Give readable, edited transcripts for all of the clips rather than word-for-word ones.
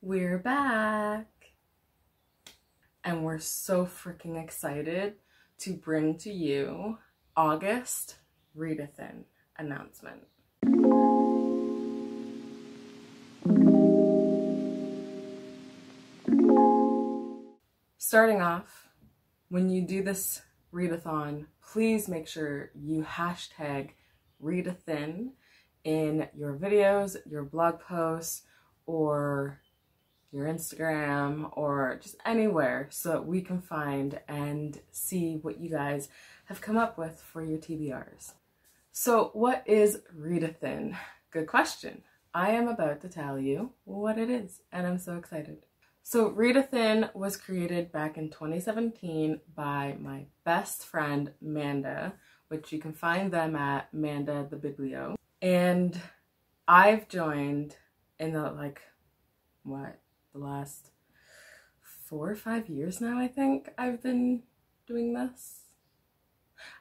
We're back, and we're so freaking excited to bring to you August Readathin announcement. Starting off, when you do this readathon, please make sure you hashtag Readathin in your videos, your blog posts, or your Instagram, or just anywhere so that we can find and see what you guys have come up with for your TBRs. So what is Readathin? Good question. I am about to tell you what it is, and I'm so excited. So Readathin was created back in 2017 by my best friend Manda, which you can find them at Manda the Biblio. And I've joined in the the last 4 or 5 years now, I think I've been doing this.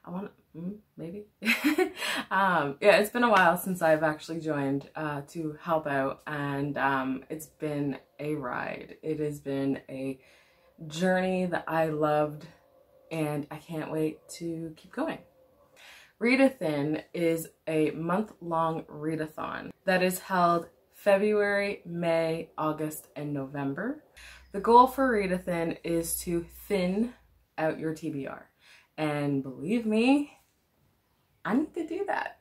Yeah, it's been a while since I've actually joined to help out, and it's been a ride. It has been a journey that I loved, and I can't wait to keep going. Readathin is a month-long readathon that is held February, May, August, and November. The goal for Readathin is to thin out your TBR. And believe me, I need to do that.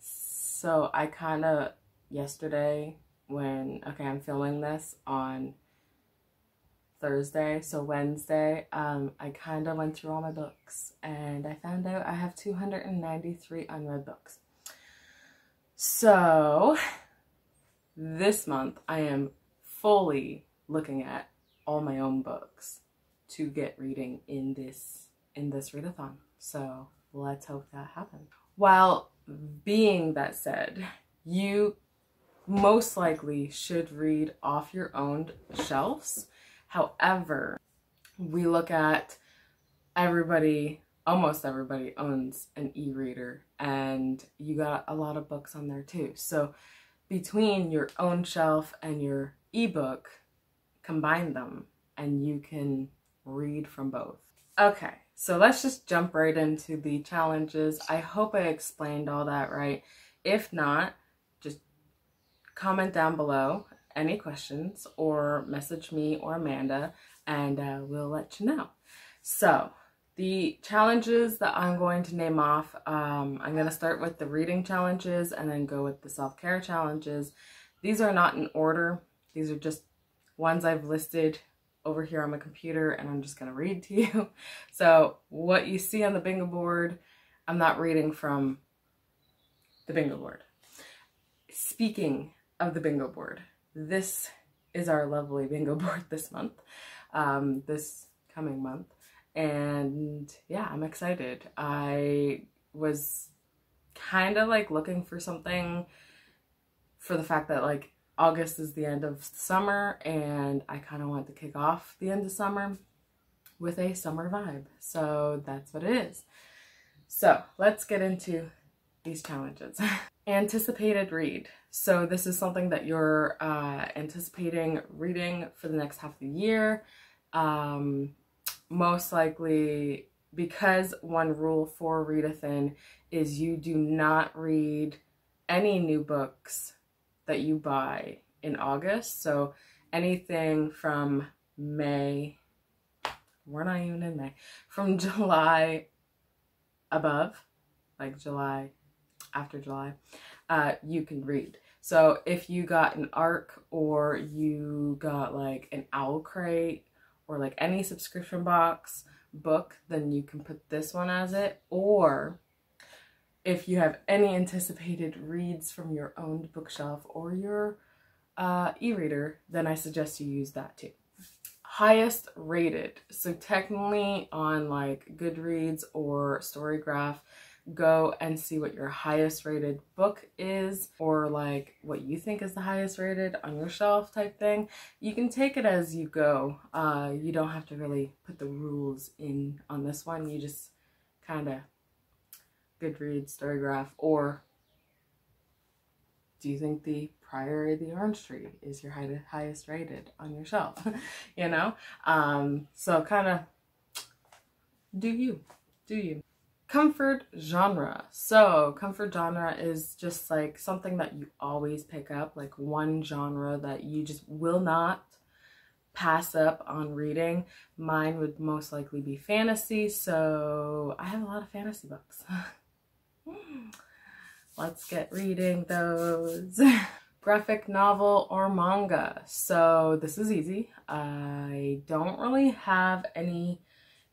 So I kind of, yesterday when, I'm filming this on Thursday, so Wednesday, I kind of went through all my books and I found out I have 293 unread books. So this month I am fully looking at all my own books to get reading in this readathon. So let's hope that happens. While being that said, you most likely should read off your own shelves. However, we look at almost everybody owns an e-reader, and you got a lot of books on there too. So between your own shelf and your ebook, combine them and you can read from both. Okay, so let's just jump right into the challenges. I hope I explained all that right. If not, just comment down below any questions or message me or Amanda, and we'll let you know. So the challenges that I'm going to name off, I'm going to start with the reading challenges and then go with the self-care challenges. These are not in order. These are just ones I've listed over here on my computer, and I'm just going to read to you. So what you see on the bingo board, I'm not reading from the bingo board. Speaking of the bingo board, this is our lovely bingo board this month, this coming month. And yeah, I'm excited. I was kind of looking for something for the fact that August is the end of summer, and I kind of want to kick off the end of summer with a summer vibe. So that's what it is. So let's get into these challenges. Anticipated read. So this is something that you're anticipating reading for the next half of the year. Most likely, because one rule for Readathin is you do not read any new books that you buy in August. So anything from May, we're not even in May, from July above, July, after July, you can read. So if you got an ARC, or you got an Owl Crate, or any subscription box book, then you can put this one as it. Or if you have any anticipated reads from your own bookshelf or your e-reader, then I suggest you use that too. Highest rated. So technically on Goodreads or Storygraph, go and see what your highest rated book is, or what you think is the highest rated on your shelf type thing. You can take it as you go. You don't have to really put the rules in on this one. You just kind of Goodreads, Storygraph, or do you think the Priory of the Orange Tree is your highest rated on your shelf? You know? So kind of do you. Comfort genre. So comfort genre is just like something that you always pick up, like one genre that you just will not pass up on reading. Mine would most likely be fantasy, so I have a lot of fantasy books. Let's get reading those. Graphic novel or manga. So this is easy. I don't really have any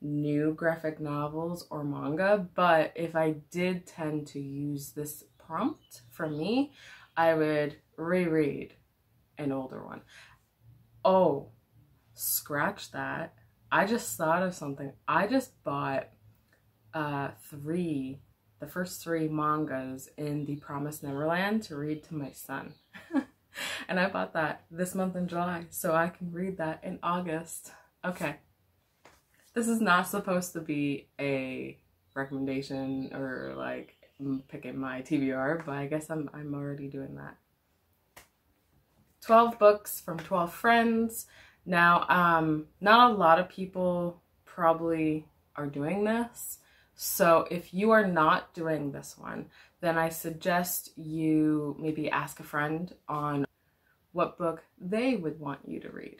new graphic novels or manga, but if I did tend to use this prompt for me, I would reread an older one. Oh, scratch that. I just thought of something. I just bought the first three mangas in The Promised Neverland to read to my son. And I bought that this month in July, so I can read that in August. Okay. This is not supposed to be a recommendation or like picking my TBR, but I guess I'm already doing that. 12 books from 12 friends. Now, not a lot of people probably are doing this. So if you are not doing this one, then I suggest you maybe ask a friend on what book they would want you to read.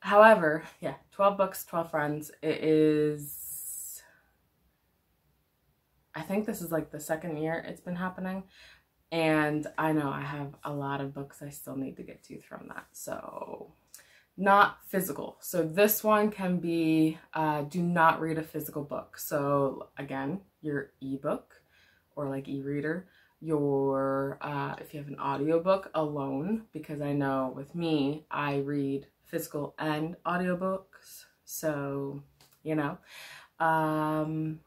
However, yeah, 12 books, 12 friends. It is, I think this is like the second year it's been happening. And I know I have a lot of books I still need to get to from that. So not physical. So this one can be, do not read a physical book. So again, your ebook or like e-reader, your, if you have an audiobook alone, because I know with me, I read physical and audiobooks. So, you know, I'm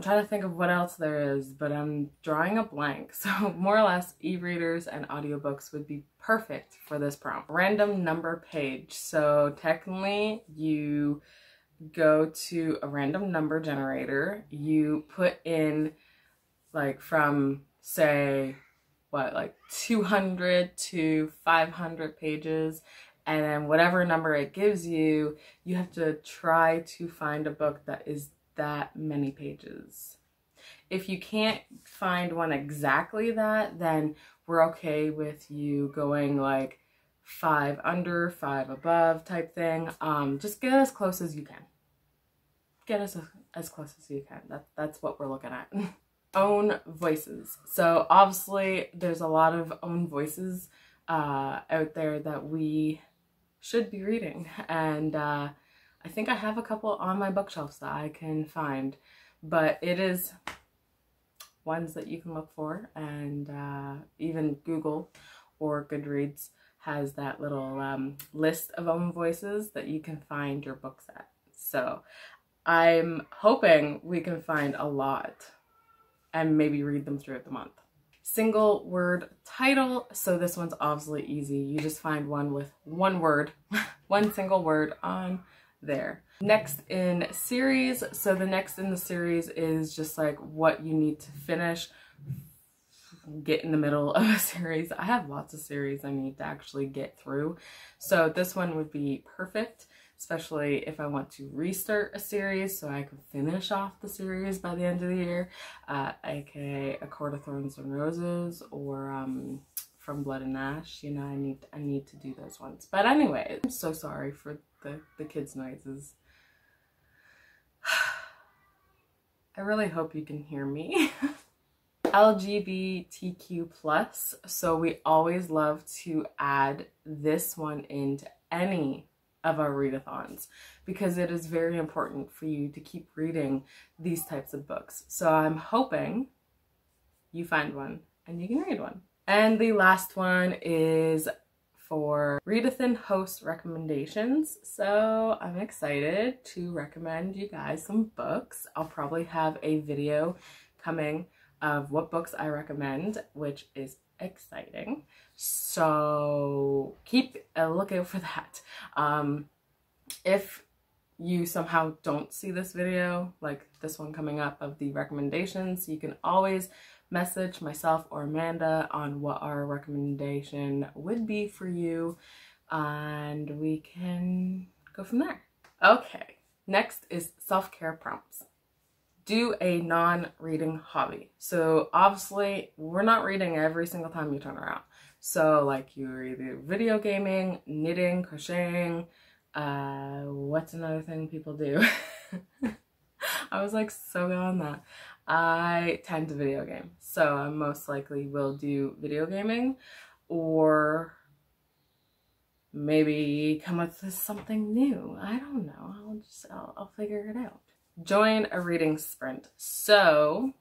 trying to think of what else there is, but I'm drawing a blank. So more or less e-readers and audiobooks would be perfect for this prompt. Random number page. So technically you go to a random number generator, you put in like from say what, like 200 to 500 pages. And then whatever number it gives you, you have to try to find a book that is that many pages. If you can't find one exactly that, then we're okay with you going like 5 under, 5 above type thing. Just get as close as you can. Get as close as you can. That's what we're looking at. Own voices. So obviously there's a lot of own voices out there that we should be reading, and I think I have a couple on my bookshelves that I can find, but it is ones that you can look for, and even Google or Goodreads has that little list of own voices that you can find your books at. So I'm hoping we can find a lot and maybe read them throughout the month. Single word title. So this one's obviously easy. You just find one with one word, one single word on there. Next in series. So the next in the series is just like what you need to finish, get in the middle of a series. I have lots of series I need to actually get through. So this one would be perfect, especially if I want to restart a series so I can finish off the series by the end of the year, aka A Court of Thorns and Roses or From Blood and Ash. You know, I need to do those ones. But anyway, I'm so sorry for the kids' noises. I really hope you can hear me. LGBTQ+. So we always love to add this one into any of our readathons because it is very important for you to keep reading these types of books. So I'm hoping you find one and you can read one. And the last one is for Readathin host recommendations. So I'm excited to recommend you guys some books. I'll probably have a video coming of what books I recommend, which is exciting. So keep a lookout for that. If you somehow don't see this video, like this one coming up of the recommendations, you can always message myself or Amanda on what our recommendation would be for you, and we can go from there. Okay, next is self-care prompts. Do a non-reading hobby. So obviously we're not reading every single time you turn around. So like you're either video gaming, knitting, crocheting, what's another thing people do? I was like so good on that. I tend to video game. So I most likely will do video gaming, or maybe come up with something new. I don't know. I'll figure it out. Join a reading sprint. So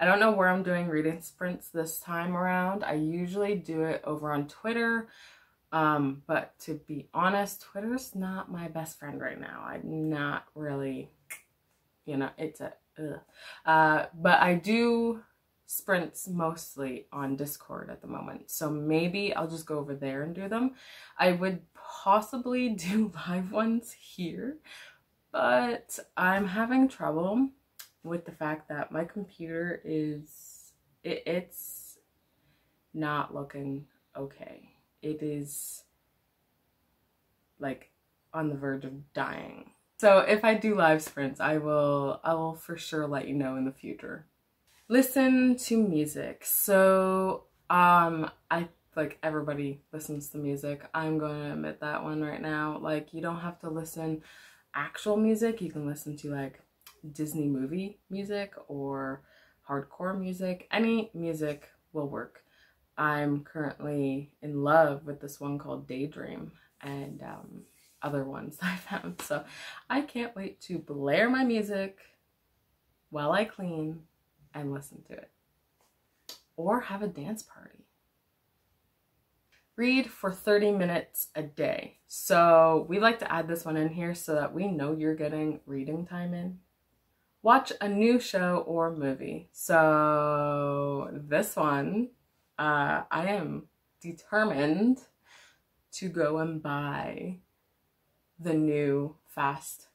I don't know where I'm doing reading sprints this time around. I usually do it over on Twitter, but to be honest, Twitter's not my best friend right now. I'm not really, you know, it's a but I do sprints mostly on Discord at the moment, so maybe I'll just go over there and do them. I would possibly do live ones here, but I'm having trouble with the fact that my computer is, it's not looking okay. It is like on the verge of dying. So if I do live sprints, I will for sure let you know in the future. Listen to music. So I like everybody listens to music. I'm going to admit that one right now. Like you don't have to listen actual music, you can listen to like Disney movie music or hardcore music. Any music will work. I'm currently in love with this one called Daydream and other ones I found, so I can't wait to blare my music while I clean and listen to it or have a dance party. Read for 30 minutes a day. So we like to add this one in here so that we know you're getting reading time in. Watch a new show or movie. So this one, I am determined to go and buy the new Fast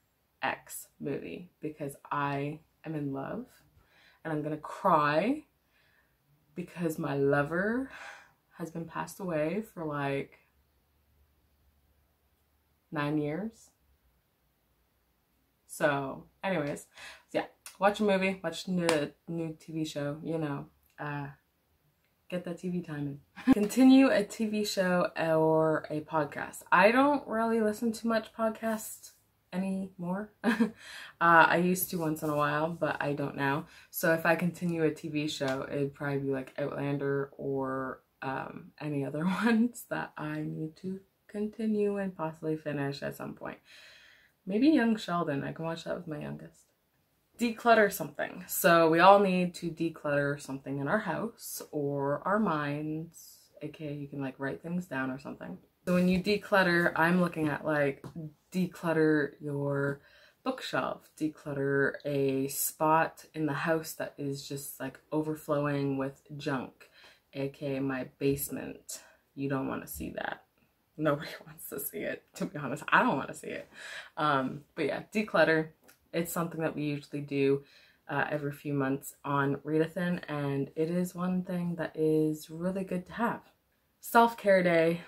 X movie because I am in love and I'm gonna cry because my lover has been passed away for like 9 years. So anyways, yeah, watch a movie, watch a new TV show, you know, get that TV time in. Continue a TV show or a podcast. I don't really listen to much podcasts anymore. I used to once in a while, but I don't now. So if I continue a TV show, it'd probably be like Outlander or any other ones that I need to continue and possibly finish at some point. Maybe Young Sheldon. I can watch that with my youngest. Declutter something. So we all need to declutter something in our house or our minds, aka you can like write things down or something. So when you declutter, I'm looking at like declutter your bookshelf, declutter a spot in the house that is just like overflowing with junk, aka my basement. You don't want to see that. Nobody wants to see it, to be honest. I don't want to see it. But yeah, declutter. It's something that we usually do every few months on Readathin, and it is one thing that is really good to have. Self-care day.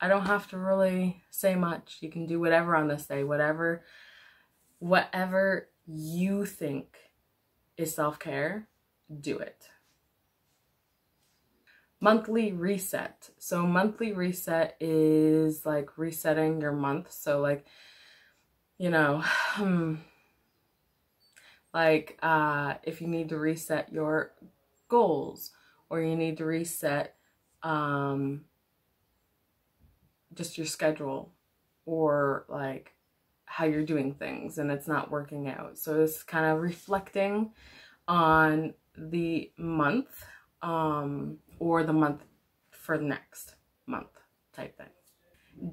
I don't have to really say much. You can do whatever on this day, whatever you think is self-care, do it. Monthly reset. So monthly reset is like resetting your month. So like, you know, like if you need to reset your goals, or you need to reset just your schedule, or like how you're doing things and it's not working out. So it's kind of reflecting on the month, or the month for the next month type thing.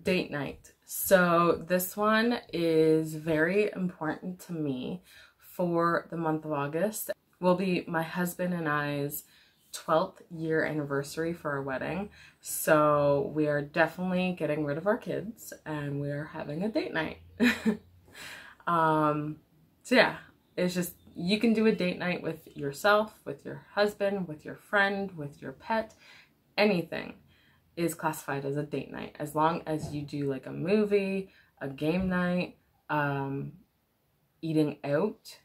Date night. So this one is very important to me for the month of August. It will be my husband and I's 12th year anniversary for our wedding. So we are definitely getting rid of our kids and we are having a date night. So yeah, it's just You can do a date night with yourself, with your husband, with your friend, with your pet. Anything is classified as a date night, as long as you do like a movie, a game night, eating out,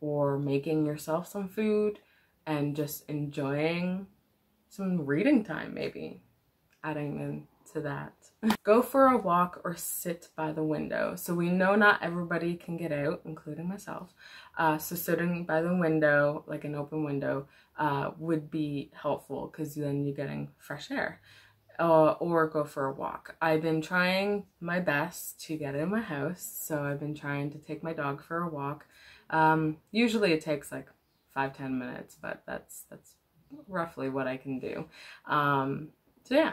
or making yourself some food and just enjoying some reading time, maybe adding in to that. Go for a walk or sit by the window. So we know not everybody can get out, including myself. So sitting by the window, like an open window, would be helpful because then you're getting fresh air. Or go for a walk. I've been trying my best to get in my house, so I've been trying to take my dog for a walk. Usually it takes like 5-10 minutes, but that's roughly what I can do. So yeah,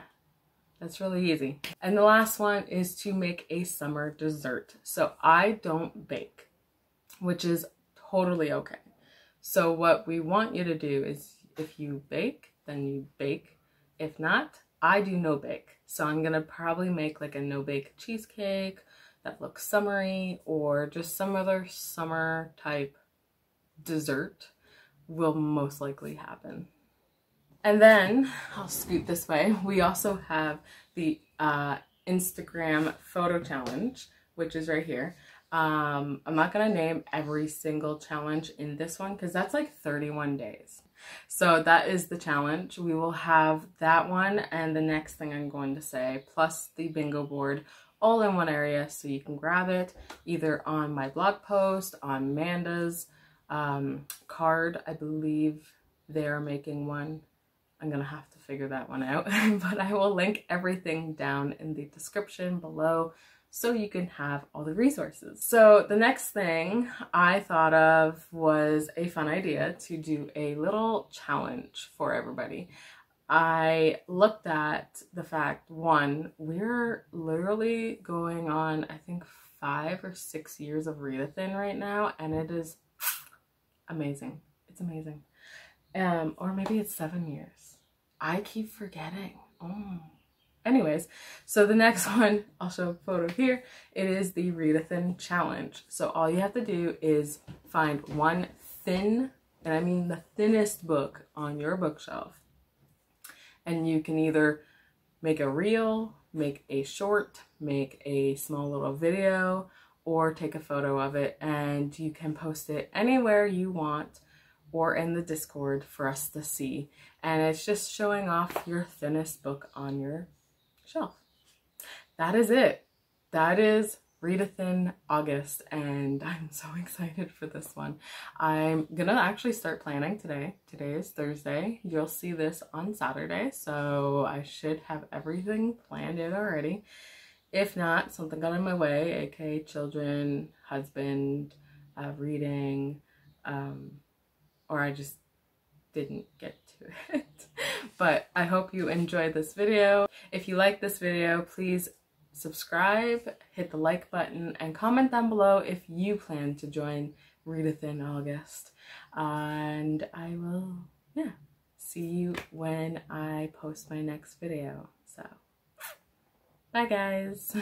that's really easy. And the last one is to make a summer dessert. So I don't bake, which is totally okay. So what we want you to do is, if you bake, then you bake. If not, I do no bake, so I'm gonna probably make like a no bake cheesecake that looks summery, or just some other summer type dessert will most likely happen. And then I'll scoot this way. We also have the Instagram photo challenge, which is right here. I'm not gonna name every single challenge in this one because that's like 31 days. So that is the challenge. We will have that one and the next thing I'm going to say, plus the bingo board, all in one area, so you can grab it either on my blog post, on Manda's card. I believe they are making one. I'm gonna have to figure that one out, but I will link everything down in the description below, so you can have all the resources. So the next thing I thought of was a fun idea to do a little challenge for everybody. I looked at the fact, one, we're literally going on, I think, 5 or 6 years of Readathin right now, and it is amazing. It's amazing. Or maybe it's 7 years. I keep forgetting. Oh. Anyways, so the next one, I'll show a photo here, it is the Readathin challenge. So all you have to do is find one thin, and I mean the thinnest book on your bookshelf. And you can either make a reel, make a short, make a small little video, or take a photo of it, and you can post it anywhere you want, or in the Discord for us to see. And it's just showing off your thinnest book on your shelf. That is it. That is Readathin August, and I'm so excited for this one. I'm gonna actually start planning today. Today is Thursday. You'll see this on Saturday, so I should have everything planned in already. If not, something got in my way, aka children, husband, reading, or I just didn't get to it. But I hope you enjoyed this video. If you like this video, please subscribe, hit the like button, and comment down below if you plan to join Readathin August. And I will, yeah, see you when I post my next video. So, bye guys.